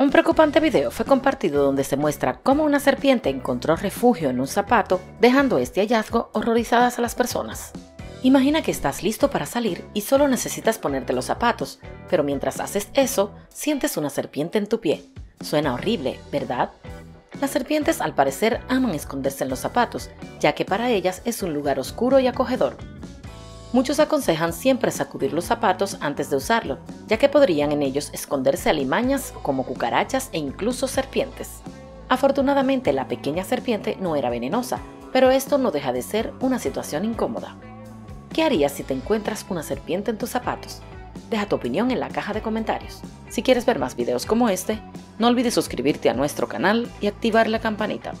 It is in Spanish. Un preocupante video fue compartido donde se muestra cómo una serpiente encontró refugio en un zapato, dejando este hallazgo horrorizadas a las personas. Imagina que estás listo para salir y solo necesitas ponerte los zapatos, pero mientras haces eso, sientes una serpiente en tu pie. Suena horrible, ¿verdad? Las serpientes al parecer aman esconderse en los zapatos, ya que para ellas es un lugar oscuro y acogedor. Muchos aconsejan siempre sacudir los zapatos antes de usarlo, ya que podrían en ellos esconderse alimañas como cucarachas e incluso serpientes. Afortunadamente, la pequeña serpiente no era venenosa, pero esto no deja de ser una situación incómoda. ¿Qué harías si te encuentras una serpiente en tus zapatos? Deja tu opinión en la caja de comentarios. Si quieres ver más videos como este, no olvides suscribirte a nuestro canal y activar la campanita.